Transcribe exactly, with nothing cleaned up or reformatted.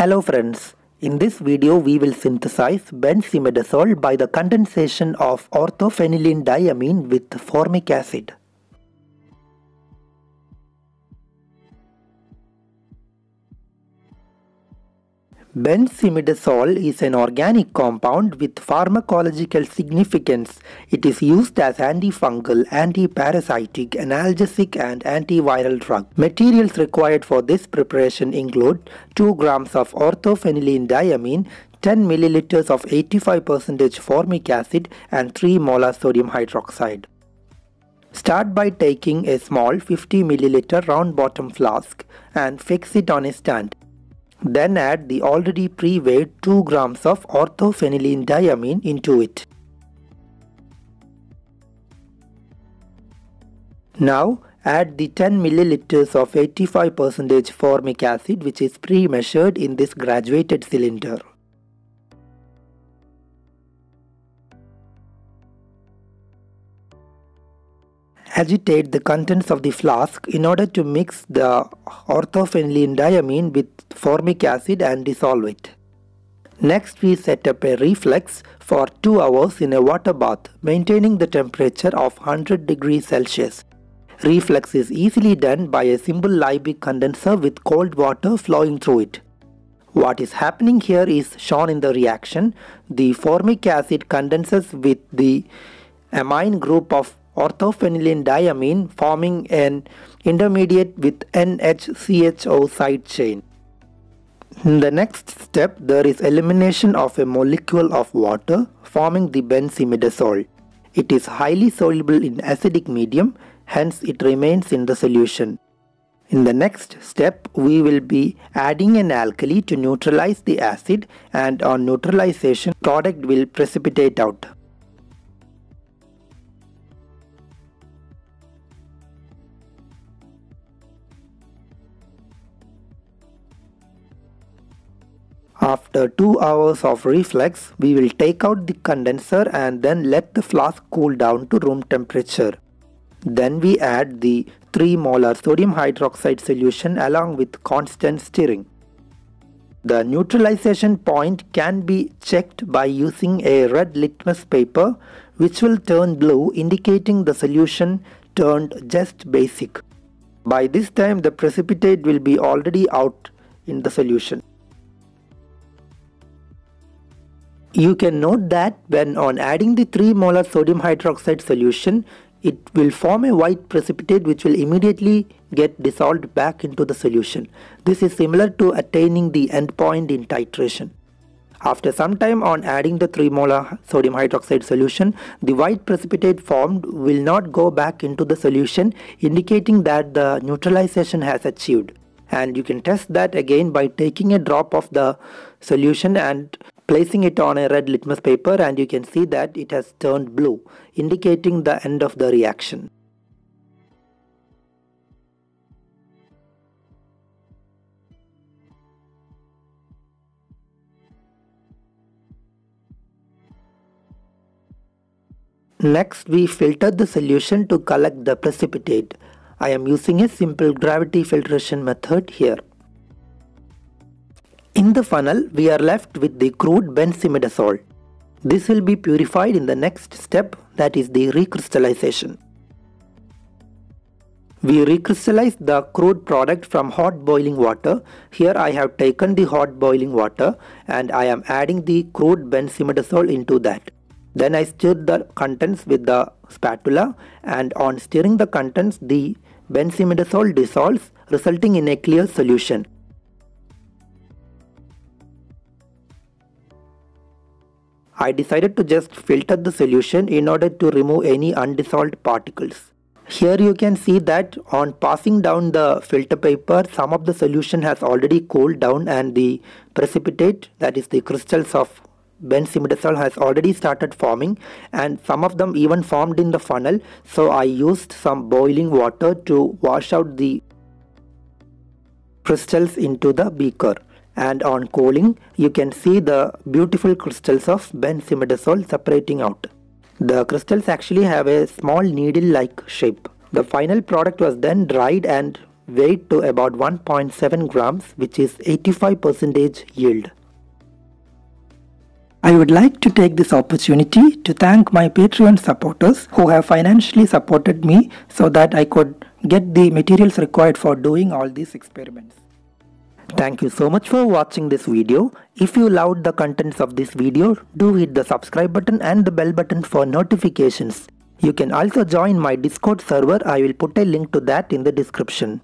Hello friends, in this video we will synthesize benzimidazole by the condensation of ortho-phenylenediamine with formic acid. Benzimidazole is an organic compound with pharmacological significance. It is used as antifungal, antiparasitic, analgesic and antiviral drug. Materials required for this preparation include two grams of ortho-phenylenediamine, ten milliliters of eighty-five percent formic acid and three molar sodium hydroxide. Start by taking a small fifty milliliter round bottom flask and fix it on a stand. Then add the already pre-weighed two grams of ortho-phenylenediamine into it. Now add the ten milliliters of eighty-five percent formic acid, which is pre-measured in this graduated cylinder. Agitate the contents of the flask in order to mix the ortho-phenylenediamine with formic acid and dissolve it. Next, we set up a reflux for two hours in a water bath, maintaining the temperature of one hundred degrees Celsius. Reflux is easily done by a simple Liebig condenser with cold water flowing through it. What is happening here is shown in the reaction. The formic acid condenses with the amine group of ortho-phenylenediamine, forming an intermediate with N H C H O side chain. In the next step, there is elimination of a molecule of water forming the benzimidazole. It is highly soluble in acidic medium, hence it remains in the solution. In the next step, we will be adding an alkali to neutralize the acid, and on neutralization, product will precipitate out. After two hours of reflux, we will take out the condenser and then let the flask cool down to room temperature. Then we add the three molar sodium hydroxide solution along with constant stirring. The neutralization point can be checked by using a red litmus paper, which will turn blue, indicating the solution turned just basic. By this time, the precipitate will be already out in the solution. You can note that when on adding the three molar sodium hydroxide solution, it will form a white precipitate which will immediately get dissolved back into the solution. This is similar to attaining the end point in titration. After some time on adding the three molar sodium hydroxide solution, the white precipitate formed will not go back into the solution, indicating that the neutralization has achieved. And you can test that again by taking a drop of the solution and placing it on a red litmus paper, and you can see that it has turned blue, indicating the end of the reaction. Next, we filter the solution to collect the precipitate. I am using a simple gravity filtration method here. In the funnel, we are left with the crude benzimidazole. This will be purified in the next step, that is the recrystallization. We recrystallize the crude product from hot boiling water. Here I have taken the hot boiling water and I am adding the crude benzimidazole into that. Then I stir the contents with the spatula, and on stirring the contents, the benzimidazole dissolves, resulting in a clear solution. I decided to just filter the solution in order to remove any undissolved particles. Here you can see that on passing down the filter paper, some of the solution has already cooled down and the precipitate, that is the crystals of benzimidazole, has already started forming, and some of them even formed in the funnel. So I used some boiling water to wash out the crystals into the beaker. And on cooling, you can see the beautiful crystals of benzimidazole separating out. The crystals actually have a small needle-like shape. The final product was then dried and weight to about one point seven grams, which is eighty-five percent yield. I would like to take this opportunity to thank my Patreon supporters who have financially supported me so that I could get the materials required for doing all these experiments. Thank you so much for watching this video. If you loved the contents of this video, do hit the subscribe button and the bell button for notifications. You can also join my Discord server. I will put a link to that in the description.